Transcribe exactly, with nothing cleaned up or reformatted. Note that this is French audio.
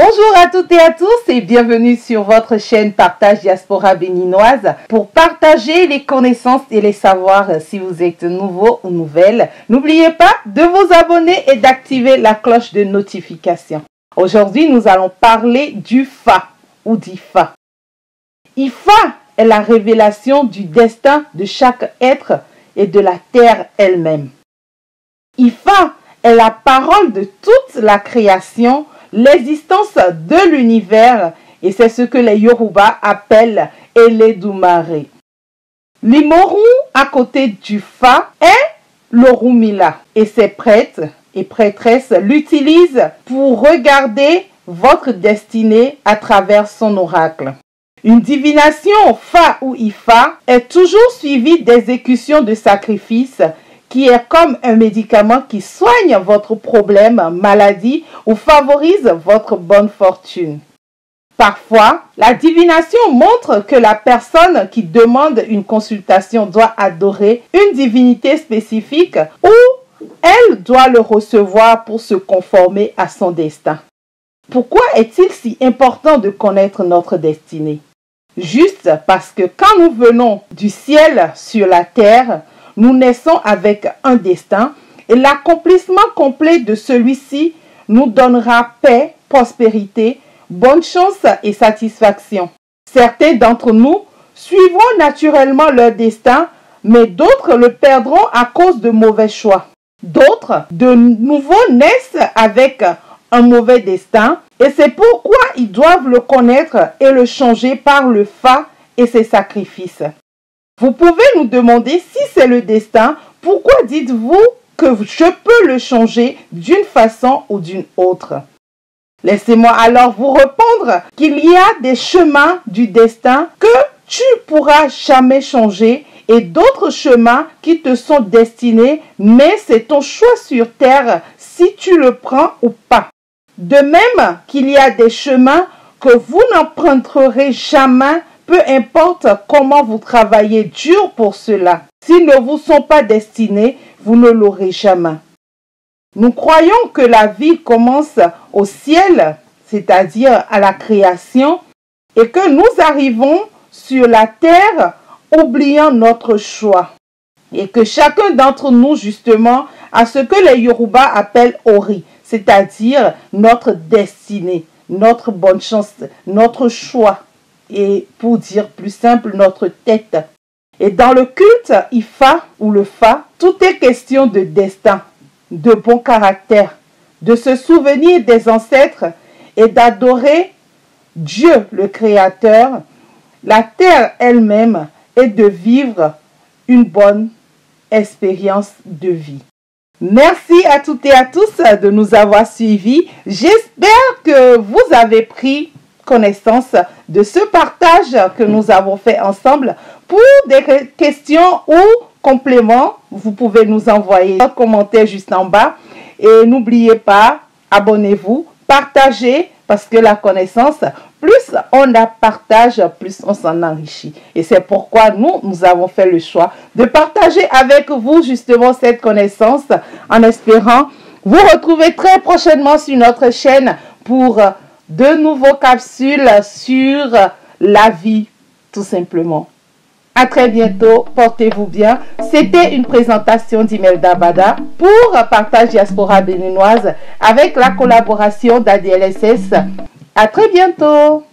Bonjour à toutes et à tous et bienvenue sur votre chaîne Partage Diaspora Béninoise pour partager les connaissances et les savoirs si vous êtes nouveau ou nouvelle. N'oubliez pas de vous abonner et d'activer la cloche de notification. Aujourd'hui, nous allons parler d'Ifá ou d'Ifá. Ifá est la révélation du destin de chaque être et de la terre elle-même. Ifá est la parole de toute la création, l'existence de l'univers, et c'est ce que les Yoruba appellent Eledumare. L'Imoru à côté du Fa est l'Orumila, et ses prêtres et prêtresses l'utilisent pour regarder votre destinée à travers son oracle. Une divination Fa ou Ifá est toujours suivie d'exécution de sacrifices qui est comme un médicament qui soigne votre problème, maladie ou favorise votre bonne fortune. Parfois, la divination montre que la personne qui demande une consultation doit adorer une divinité spécifique ou elle doit le recevoir pour se conformer à son destin. Pourquoi est-il si important de connaître notre destinée? Juste parce que quand nous venons du ciel sur la terre, nous naissons avec un destin et l'accomplissement complet de celui-ci nous donnera paix, prospérité, bonne chance et satisfaction. Certains d'entre nous suivront naturellement leur destin, mais d'autres le perdront à cause de mauvais choix. D'autres de nouveau naissent avec un mauvais destin et c'est pourquoi ils doivent le connaître et le changer par le Fa et ses sacrifices. Vous pouvez nous demander si c'est le destin, pourquoi dites-vous que je peux le changer d'une façon ou d'une autre? Laissez-moi alors vous répondre qu'il y a des chemins du destin que tu ne pourras jamais changer et d'autres chemins qui te sont destinés, mais c'est ton choix sur terre si tu le prends ou pas. De même qu'il y a des chemins que vous n'emprunterez jamais, peu importe comment vous travaillez dur pour cela, s'ils ne vous sont pas destinés, vous ne l'aurez jamais. Nous croyons que la vie commence au ciel, c'est-à-dire à la création, et que nous arrivons sur la terre oubliant notre choix. Et que chacun d'entre nous, justement, a ce que les Yoruba appellent Ori, c'est-à-dire notre destinée, notre bonne chance, notre choix. Et pour dire plus simple, notre tête. Et dans le culte Ifá ou le Fa, tout est question de destin, de bon caractère, de se souvenir des ancêtres et d'adorer Dieu le Créateur, la terre elle-même, et de vivre une bonne expérience de vie. Merci à toutes et à tous de nous avoir suivis. J'espère que vous avez pris connaissance de ce partage que nous avons fait ensemble. Pour des questions ou compléments, vous pouvez nous envoyer un commentaire juste en bas. Et n'oubliez pas, abonnez-vous, partagez, parce que la connaissance, plus on la partage, plus on s'en enrichit. Et c'est pourquoi nous, nous avons fait le choix de partager avec vous justement cette connaissance, en espérant vous retrouver très prochainement sur notre chaîne pour de nouveaux capsules sur la vie, tout simplement. À très bientôt, portez-vous bien. C'était une présentation d'Imelda Bada pour Partage Diaspora Béninoise avec la collaboration d'A D L S S. À très bientôt.